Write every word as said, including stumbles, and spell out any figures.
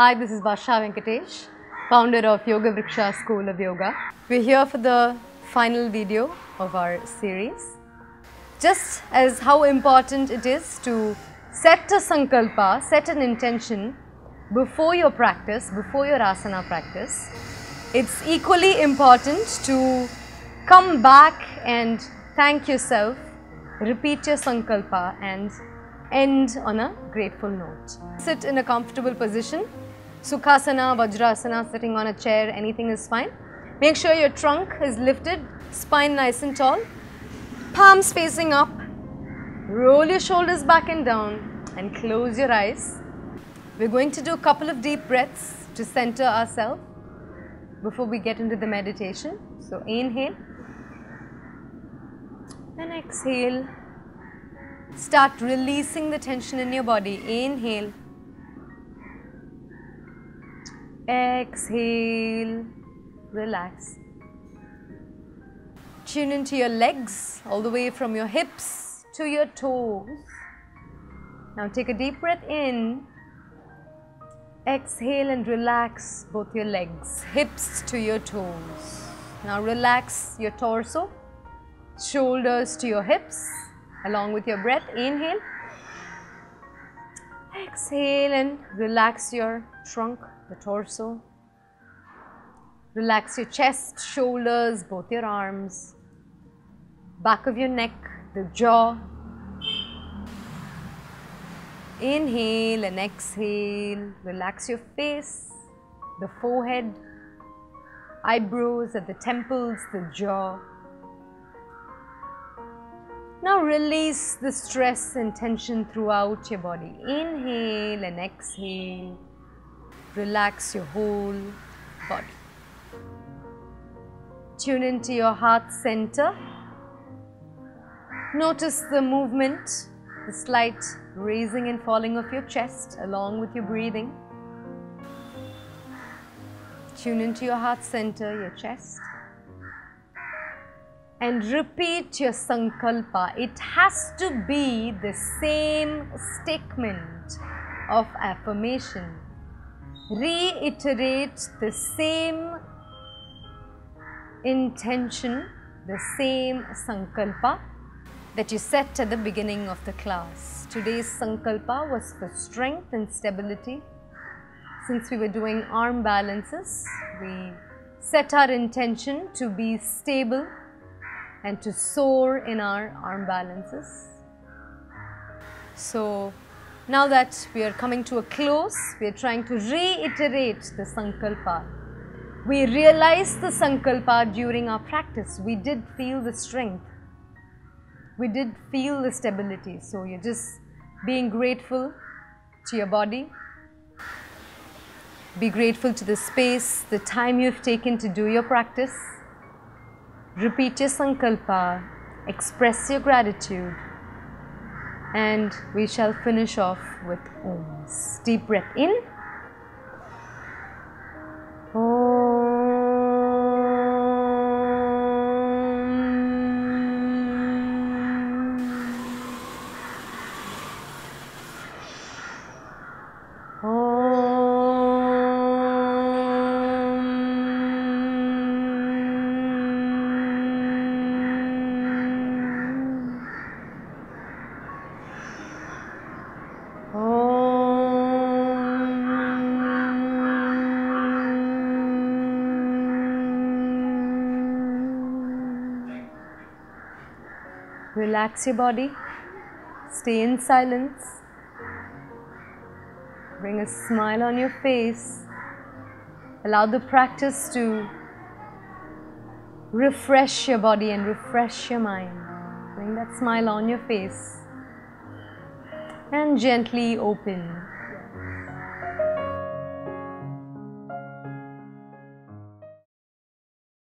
Hi, this is Varsha Venkatesh, founder of Yoga Vriksha School of Yoga. We're here for the final video of our series. Just as how important it is to set a sankalpa, set an intention before your practice, before your asana practice, it's equally important to come back and thank yourself, repeat your sankalpa and end on a grateful note. Sit in a comfortable position, Sukhasana, Vajrasana, sitting on a chair, anything is fine. Make sure your trunk is lifted, spine nice and tall, palms facing up, roll your shoulders back and down and close your eyes. We're going to do a couple of deep breaths to center ourselves before we get into the meditation. So inhale and exhale. Start releasing the tension in your body. Inhale. Exhale. Relax. Tune into your legs, all the way from your hips to your toes. Now take a deep breath in. Exhale and relax both your legs, hips to your toes. Now relax your torso, shoulders to your hips. Along with your breath, inhale, exhale and relax your trunk, the torso. Relax your chest, shoulders, both your arms, back of your neck, the jaw. Inhale and exhale, relax your face, the forehead, eyebrows at the temples, the jaw. Now release the stress and tension throughout your body. Inhale and exhale. Relax your whole body. Tune into your heart center. Notice the movement, the slight raising and falling of your chest along with your breathing. Tune into your heart center, your chest. And repeat your sankalpa. It has to be the same statement of affirmation. Reiterate the same intention, the same sankalpa that you set at the beginning of the class. Today's sankalpa was for strength and stability. Since we were doing arm balances, we set our intention to be stable and to soar in our arm balances. So now that we are coming to a close, we are trying to reiterate the sankalpa. We realized the sankalpa during our practice. We did feel the strength. We did feel the stability. So you're just being grateful to your body. Be grateful to the space, the time you've taken to do your practice. Repeat your sankalpa, express your gratitude, and we shall finish off with Om's. Deep breath in. Relax your body, stay in silence, bring a smile on your face, allow the practice to refresh your body and refresh your mind. Bring that smile on your face and gently open.